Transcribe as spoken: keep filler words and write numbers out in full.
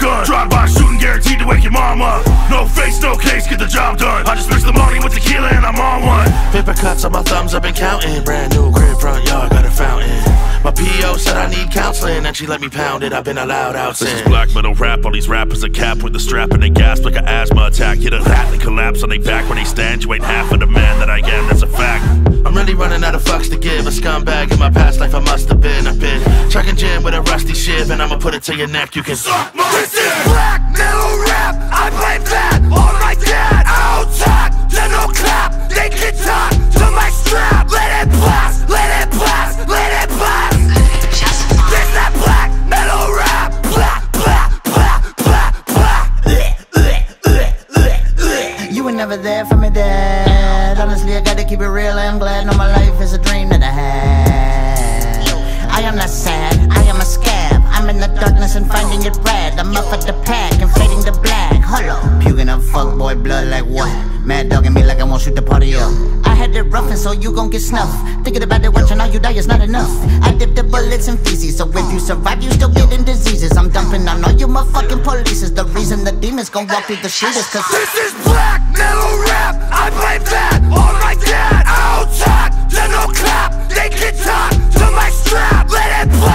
shotgun. Drive-by shooting guaranteed to wake your mom up. No face, no case, get the job done. I just mixed the money with tequila and I'm on one. Paper cuts on my thumbs, I've been counting. Brand new crib, front yard, got a fountain. My P O said I need counseling and she let me pound it, I've been allowed out since. This is black metal rap, all these rappers are capped with a strap and they gasp like an asthma attack. Hit a hat, they collapse on they back. When they stand, you ain't half of the man that I am, that's a fact. I'm really running out of fucks to give. A scumbag in my past life I must have been. I've been chucking gin with a rusty shiv and I'ma put it to your neck, you can suck my dick. This is black metal rap, I blame that on my dad. I don't talk, they don't clap, they can talk to my strap. Let it blast, let it blast, let it blast. Never there for me, dad. Honestly, I gotta keep it real. I'm glad no, my life is a dream that I had. I am not sad, I am a scab. I'm in the darkness and finding it red. I'm up at the pack and fading the black. Hollow, puking up fuckboy blood like what? Mad dogging me like I won't shoot the party up. I had it rough and so you gon' get snuffed. Thinking about it, watching how you die is not enough. I dip the bullets in feces, so if you survive, you still getting diseases. I'm dumping on all you motherfucking police. Is the reason the demons gon' walk through the shit is cause this is black metal rap. I blame that on my dad. I don't talk, they don't clap, they can talk to my strap. Let it play.